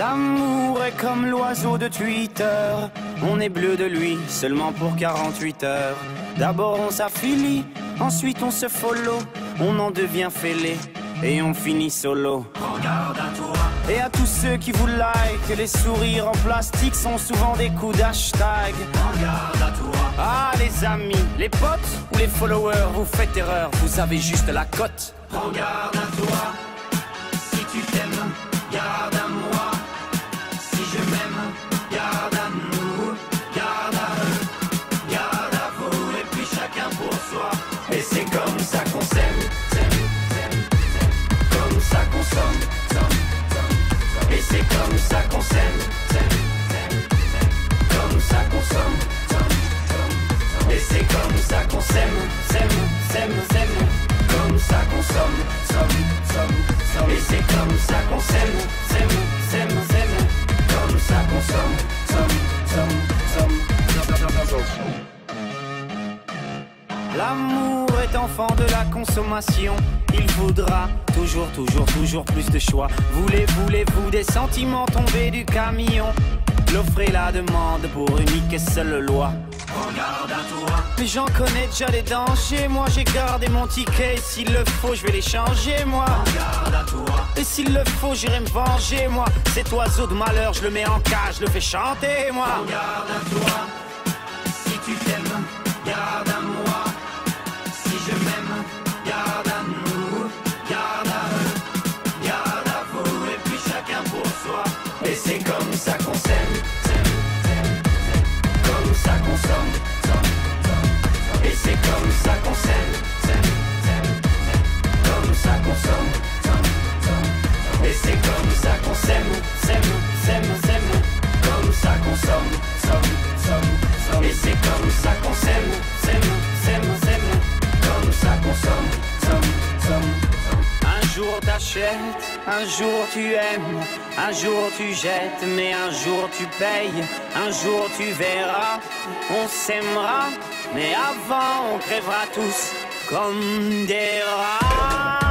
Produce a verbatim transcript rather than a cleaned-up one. L'amour est comme l'oiseau de Twitter, on est bleu de lui seulement pour quarante-huit heures. D'abord on s'affilie, ensuite on se follow, on en devient fêlé et on finit solo. Regarde à toi. Et à tous ceux qui vous like, les sourires en plastique sont souvent des coups d'hashtag. Regarde à toi. Ah les amis, les potes ou les followers, vous faites erreur, vous avez juste la cote. Regarde à toi, si tu t'aimes, garde à moi, si je m'aime, garde à nous, garde à eux, garde à vous, et puis chacun pour soi. Et c'est comme ça qu'on s'aime, comme ça qu'on somme, et c'est comme ça qu'on s'aime, comme ça qu'on somme, et c'est comme ça qu'on s'aime, s'aime, s'aime, s'aime. Comme ça qu'on somme, somme, somme, somme. Et c'est comme ça qu'on s'aime, s'aime, s'aime, s'aime. Comme ça qu'on somme, somme, somme, somme. L'amour est enfant de la consommation. Il voudra toujours, toujours, toujours plus de choix. Voulez, voulez-vous des sentiments tombés du camion? L'offre et la demande pour unique et seule loi. Regarde à toi. Mais j'en connais déjà les dangers. Moi j'ai gardé mon ticket. S'il le faut, je vais les changer, moi. Regarde à toi. Et s'il le faut, j'irai me venger, moi. Cet oiseau de malheur, je le mets en cage, je le fais chanter, moi. Regarde à toi. Si tu t'aimes, garde à moi. Si je m'aime, garde à nous, garde à eux, garde à vous, et puis chacun pour soi. Et c'est comme ça qu'on s'aime. Comme ça qu'on somme, et c'est comme ça qu'on s'aime, comme ça qu'on somme, et c'est comme ça qu'on s'aime, s'aime, s'aime, s'aime, comme ça qu'on somme, et c'est comme ça qu'on s'aime, s'aime, s'aime, s'aime, comme ça qu'on somme. Un jour t'achètes, un jour tu aimes, un jour tu jettes, mais un jour tu payes. Un jour tu verras, on s'aimera, mais avant on crèvera tous comme des rats.